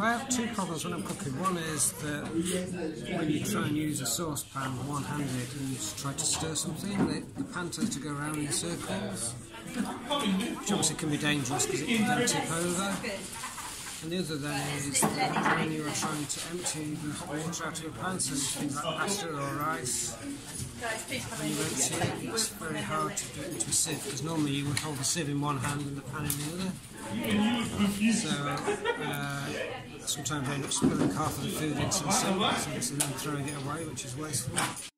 I have two problems when I'm cooking. One is that when you try and use a saucepan one-handed and you try to stir something, the pan tends to go around in circles, which obviously can be dangerous because it can then tip over. And the other then is that when you are trying to empty the hot water out of a pan, so things like pasta or rice, when you empty it, it's very hard to do it into a sieve, because normally you would hold the sieve in one hand and the pan in the other. So sometimes I end up spilling half of the food into the sieve and then throwing it away, which is wasteful.